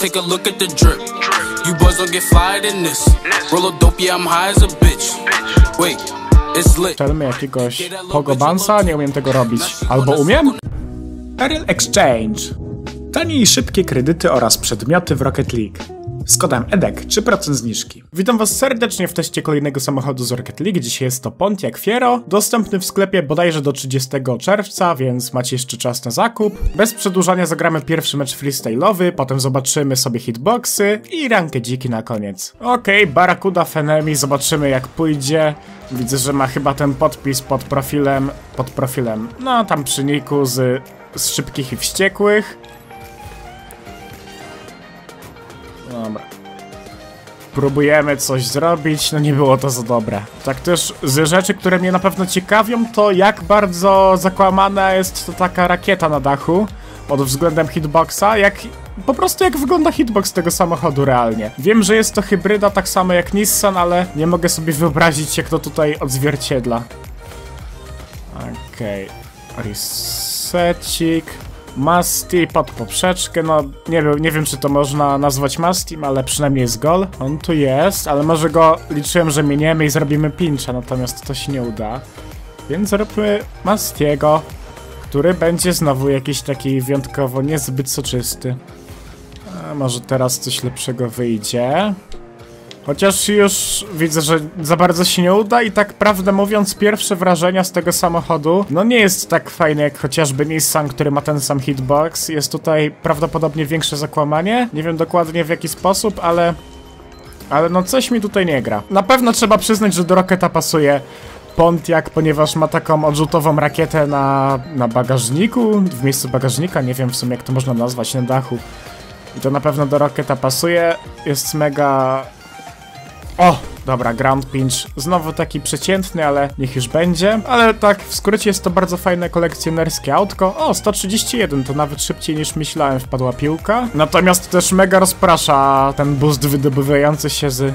take a look at the drip. You boys don't get fired in this. Roll a dope, yeah, I'm high as a bitch. Wait, it's lit. Czermy jakiegoś pogobansa, nie umiem tego robić. Albo umiem? Peril Exchange. Tanie i szybkie kredyty oraz przedmioty w Rocket League. Z kodem Edek 3% zniżki. Witam was serdecznie w teście kolejnego samochodu z Rocket League. Dzisiaj jest to Pontiac Fiero, dostępny w sklepie bodajże do 30 czerwca, więc macie jeszcze czas na zakup. Bez przedłużania zagramy pierwszy mecz freestyle'owy, potem zobaczymy sobie hitboxy i rankę dziki na koniec. Okej, Barracuda Fenemi, zobaczymy jak pójdzie. Widzę, że ma chyba ten podpis pod profilem, no tam przy niku z szybkich i wściekłych. Dobra. Próbujemy coś zrobić, no nie było to za dobre. Tak też z rzeczy, które mnie na pewno ciekawią, to jak bardzo zakłamana jest to taka rakieta na dachu pod względem hitboxa, po prostu jak wygląda hitbox tego samochodu realnie. Wiem, że jest to hybryda tak samo jak Nissan, ale nie mogę sobie wyobrazić jak to tutaj odzwierciedla. Okej, resecik. Masti pod poprzeczkę, no nie wiem czy to można nazwać Mastim, ale przynajmniej jest gol. On tu jest, ale może go liczyłem, że miniemy i zrobimy pincha, natomiast to się nie uda. Więc zróbmy Mastiego, który będzie znowu jakiś taki wyjątkowo niezbyt soczysty. A może teraz coś lepszego wyjdzie. Chociaż już widzę, że za bardzo się nie uda i tak prawdę mówiąc pierwsze wrażenia z tego samochodu no nie jest tak fajne jak chociażby Nissan, który ma ten sam hitbox. Jest tutaj prawdopodobnie większe zakłamanie. Nie wiem dokładnie w jaki sposób, ale no coś mi tutaj nie gra. Na pewno trzeba przyznać, że do Rocketa pasuje Pontiac, ponieważ ma taką odrzutową rakietę na bagażniku, w miejscu bagażnika, nie wiem w sumie jak to można nazwać, na dachu. I to na pewno do Rocketa pasuje, jest mega... O! Dobra, ground pinch. Znowu taki przeciętny, ale niech już będzie. Ale tak, w skrócie jest to bardzo fajne kolekcjonerskie autko. O, 131, to nawet szybciej niż myślałem wpadła piłka. Natomiast też mega rozprasza ten boost wydobywający się z...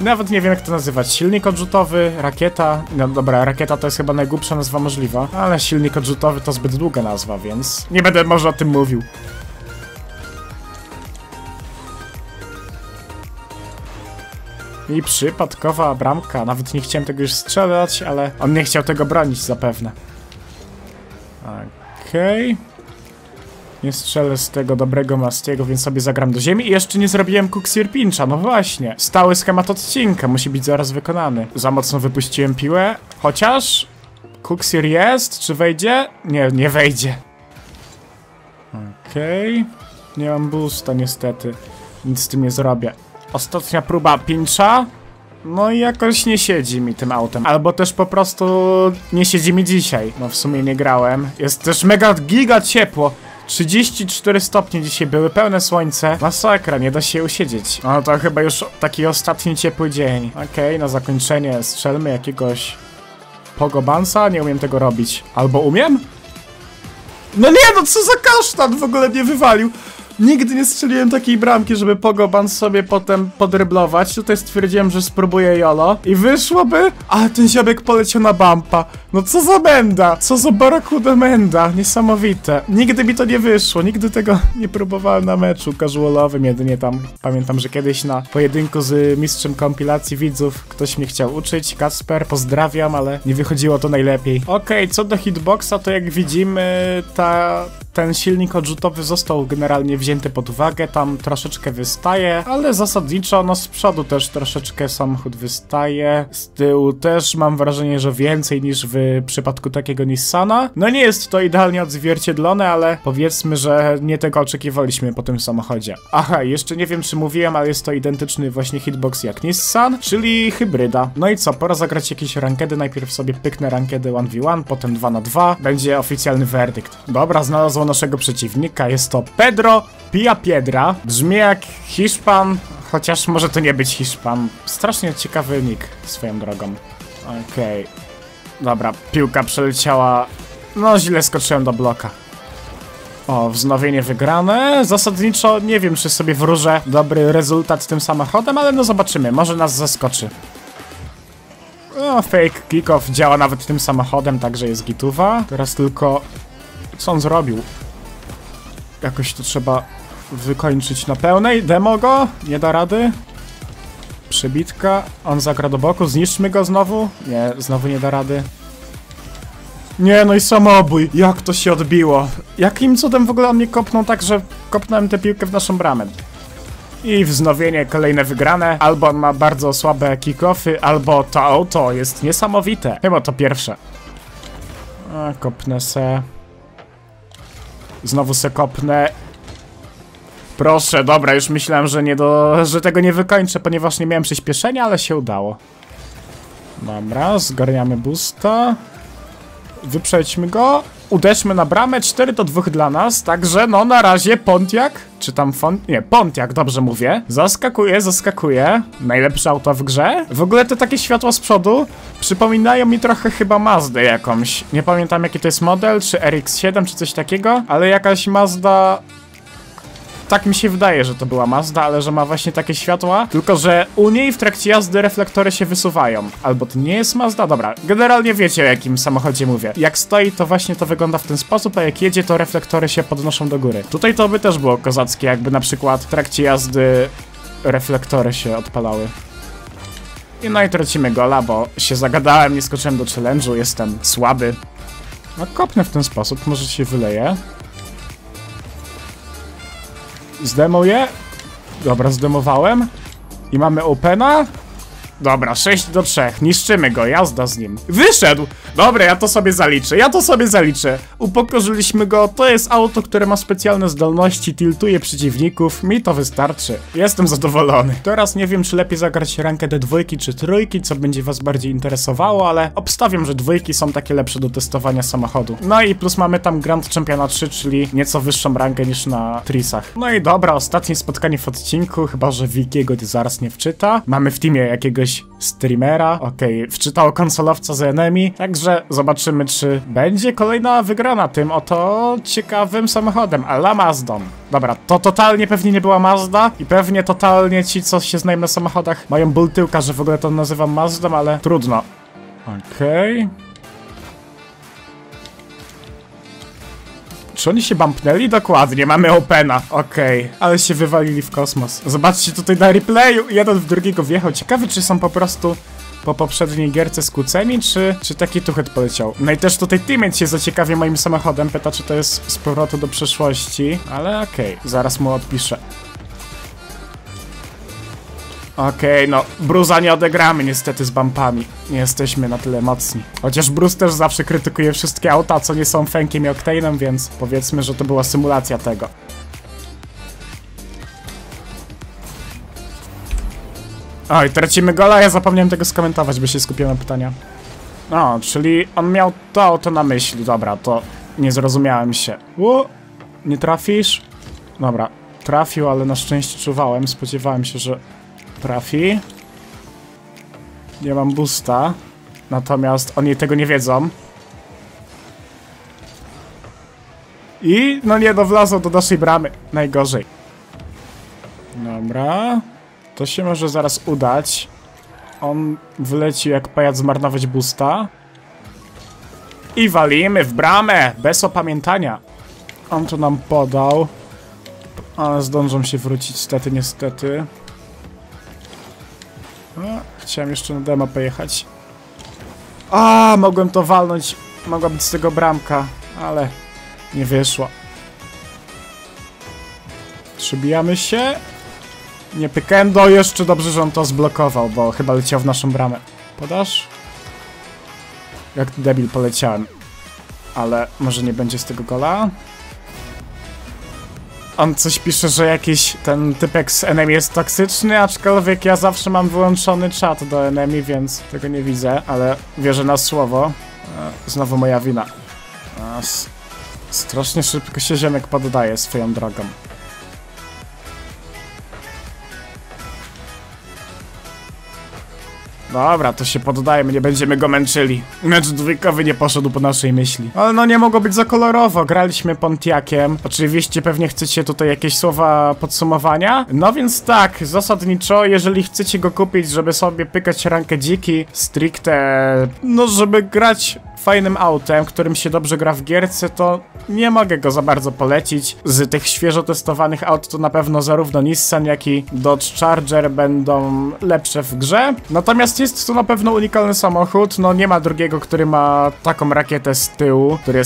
Nawet nie wiem jak to nazywać. Silnik odrzutowy, rakieta... No dobra, rakieta to jest chyba najgłupsza nazwa możliwa. Ale silnik odrzutowy to zbyt długa nazwa, więc... Nie będę może o tym mówił. I przypadkowa bramka, nawet nie chciałem tego już strzelać, ale on nie chciał tego bronić zapewne. Okej. Nie strzelę z tego dobrego Mastiego, więc sobie zagram do ziemi i jeszcze nie zrobiłem Kuksir Pincha, no właśnie. Stały schemat odcinka, musi być zaraz wykonany. Za mocno wypuściłem piłę, chociaż... Kuksir jest, czy wejdzie? Nie, nie wejdzie. Okej. Nie mam boosta niestety, nic z tym nie zrobię. Ostatnia próba pincha. No i jakoś nie siedzi mi tym autem. Albo też po prostu nie siedzi mi dzisiaj. No w sumie nie grałem. Jest też mega giga ciepło. 34 stopnie dzisiaj były, pełne słońce. Masakra, nie da się usiedzieć. No to chyba już taki ostatni ciepły dzień. Okej, na zakończenie strzelmy jakiegoś pogobansa. Nie umiem tego robić. Albo umiem? No nie, no co za kasztan, w ogóle mnie wywalił. Nigdy nie strzeliłem takiej bramki, żeby pogoban sobie potem podryblować. Tutaj stwierdziłem, że spróbuję jolo. I wyszłoby... Ale ten ziobek poleciał na bumpa. No co za menda! Co za Barracuda menda! Niesamowite. Nigdy mi to nie wyszło. Nigdy tego nie próbowałem na meczu casualowym. Jedynie tam pamiętam, że kiedyś na pojedynku z mistrzem kompilacji widzów ktoś mnie chciał uczyć. Kasper, pozdrawiam, ale nie wychodziło to najlepiej. Okej, co do hitboxa, to jak widzimy ten silnik odrzutowy został generalnie wzięty pod uwagę, tam troszeczkę wystaje, ale zasadniczo no z przodu też troszeczkę samochód wystaje, z tyłu też mam wrażenie, że więcej niż w przypadku takiego Nissana. No nie jest to idealnie odzwierciedlone, ale powiedzmy, że nie tego oczekiwaliśmy po tym samochodzie. Aha, jeszcze nie wiem czy mówiłem, ale jest to identyczny właśnie hitbox jak Nissan, czyli hybryda. No i co, pora zagrać jakieś rankedy, najpierw sobie pyknę rankedy 1v1, potem 2 na 2, będzie oficjalny werdykt. Dobra, znalazłem naszego przeciwnika, jest to Pedro Pia Piedra, brzmi jak Hiszpan, chociaż może to nie być Hiszpan. Strasznie ciekawy nick swoją drogą. Okej. Dobra, piłka przeleciała, no źle skoczyłem do bloka. O, wznowienie wygrane. Zasadniczo nie wiem czy sobie wróżę dobry rezultat tym samochodem, ale no zobaczymy, może nas zaskoczy. No, fake kickoff działa nawet tym samochodem, także jest gituwa. Teraz tylko... Co on zrobił? Jakoś to trzeba wykończyć na pełnej. Demo go, nie da rady. Przybitka, on zagra do boku, zniszczmy go znowu. Nie, znowu nie da rady. Nie, no i samobój, jak to się odbiło. Jakim cudem w ogóle on mnie kopnął tak, że kopnąłem tę piłkę w naszą bramę. I wznowienie, kolejne wygrane. Albo on ma bardzo słabe kick-offy, albo to auto jest niesamowite. Chyba to pierwsze. A, kopnę se. Znowu se kopnę. Proszę, dobra, już myślałem, że że tego nie wykończę, ponieważ nie miałem przyspieszenia, ale się udało. Dobra, zgarniamy boosta. Wyprzejdźmy go. Uderzmy na bramę, 4-2 dla nas, także no na razie Pontiac, czy tam Pontiac, dobrze mówię. Zaskakuje, zaskakuje. Najlepsze auto w grze. W ogóle te takie światła z przodu przypominają mi trochę chyba Mazdę jakąś. Nie pamiętam jaki to jest model, czy RX-7, czy coś takiego, ale jakaś Mazda... Tak mi się wydaje, że to była Mazda, ale że ma właśnie takie światła, tylko że u niej w trakcie jazdy reflektory się wysuwają. Albo to nie jest Mazda? Dobra, generalnie wiecie o jakim samochodzie mówię. Jak stoi, to właśnie to wygląda w ten sposób, a jak jedzie, to reflektory się podnoszą do góry. Tutaj to by też było kozackie, jakby na przykład w trakcie jazdy reflektory się odpalały. I no i tracimy gola, bo się zagadałem, nie skoczyłem do challenge'u, jestem słaby. No kopnę w ten sposób, może się wyleje. Zdemuję. Dobra, zdemowałem. I mamy opena. Dobra, 6-3. Niszczymy go, jazda z nim. Wyszedł! Dobra, ja to sobie zaliczę, Upokorzyliśmy go, to jest auto, które ma specjalne zdolności, tiltuje przeciwników, mi to wystarczy. Jestem zadowolony. Teraz nie wiem, czy lepiej zagrać rankę D2 czy trójki, co będzie was bardziej interesowało, ale obstawiam, że dwójki są takie lepsze do testowania samochodu. No i plus mamy tam Grand Championa 3, czyli nieco wyższą rankę niż na trisach. No i dobra, ostatnie spotkanie w odcinku, chyba że Wikiego zaraz nie wczyta. Mamy w teamie jakiegoś streamera, okej, wczytało konsolowca z Enemy, także zobaczymy, czy będzie kolejna wygrana tym oto ciekawym samochodem, a la Mazdą. Dobra, to totalnie pewnie nie była Mazda i pewnie totalnie ci, co się znają na samochodach, mają ból tyłka, że w ogóle to nazywam Mazdą, ale trudno. Okej. Czy oni się bumpnęli? Dokładnie, mamy opena. Okej, ale się wywalili w kosmos. Zobaczcie tutaj na replayu, jeden w drugiego wjechał. Ciekawe, czy są po prostu po poprzedniej gierce skłóceni, czy taki tuchet poleciał. No i też tutaj teammate się zaciekawi moim samochodem. Pyta, czy to jest z powrotu do przeszłości. Ale okej, zaraz mu odpiszę. Okej, no, Bruza nie odegramy niestety z bumpami. Nie jesteśmy na tyle mocni. Chociaż Bruz też zawsze krytykuje wszystkie auta, co nie są Fanckiem i Octane'em, więc powiedzmy, że to była symulacja tego. Oj, tracimy gola, ja zapomniałem tego skomentować, by się skupiłem na pytania. No, czyli on miał to auto na myśli, dobra, to nie zrozumiałem się. Nie trafisz? Dobra, trafił, ale na szczęście czuwałem, spodziewałem się, że... trafi. Nie mam boosta. Natomiast oni tego nie wiedzą. I no nie, wlazł do naszej bramy. Najgorzej. Dobra. To się może zaraz udać. On wyleci jak pajac zmarnować boosta. I walimy w bramę. Bez opamiętania. On to nam podał. Ale zdążą się wrócić stety, niestety. No, chciałem jeszcze na demo pojechać. A, mogłem to walnąć. Mogła być z tego bramka, ale nie wyszło. Przybijamy się. Nie pykendo, jeszcze dobrze, że on to zblokował, bo chyba leciał w naszą bramę. Podasz? Jak debil poleciałem. Ale może nie będzie z tego gola? On coś pisze, że jakiś ten typek z Enemy jest toksyczny, aczkolwiek ja zawsze mam wyłączony czat do Enemy, więc tego nie widzę, ale wierzę na słowo. Znowu moja wina. Strasznie szybko się ziemek poddaje swoją drogą. Dobra, to się poddajemy, nie będziemy go męczyli. Mecz dwójkowy nie poszedł po naszej myśli. Ale no nie mogło być za kolorowo, graliśmy Pontiaciem. Oczywiście pewnie chcecie tutaj jakieś słowa podsumowania. No więc tak, zasadniczo, jeżeli chcecie go kupić, żeby sobie pykać rankę dziki, stricte, no żeby grać fajnym autem, którym się dobrze gra w gierce, to nie mogę go za bardzo polecić. Z tych świeżo testowanych aut to na pewno zarówno Nissan, jak i Dodge Charger będą lepsze w grze. Natomiast jest to na pewno unikalny samochód, no nie ma drugiego, który ma taką rakietę z tyłu, który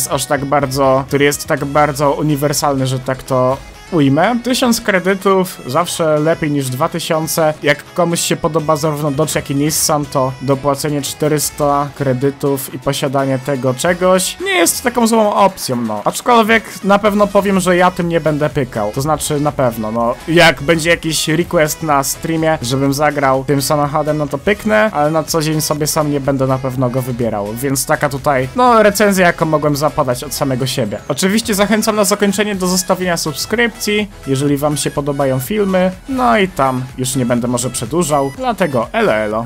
jest tak bardzo uniwersalny, że tak to ujmę. 1000 kredytów zawsze lepiej niż 2000. Jak komuś się podoba zarówno Dodge, jak i Nissan, to dopłacenie 400 kredytów i posiadanie tego czegoś nie jest taką złą opcją, no. Aczkolwiek na pewno powiem, że ja tym nie będę pykał. To znaczy na pewno, no. Jak będzie jakiś request na streamie, żebym zagrał tym samochodem, no to pyknę, ale na co dzień sobie sam nie będę na pewno go wybierał. Więc taka tutaj, no, recenzja, jaką mogłem zapadać od samego siebie. Oczywiście zachęcam na zakończenie do zostawienia subskrypcji, jeżeli wam się podobają filmy, no i tam już nie będę może przedłużał, dlatego elo elo.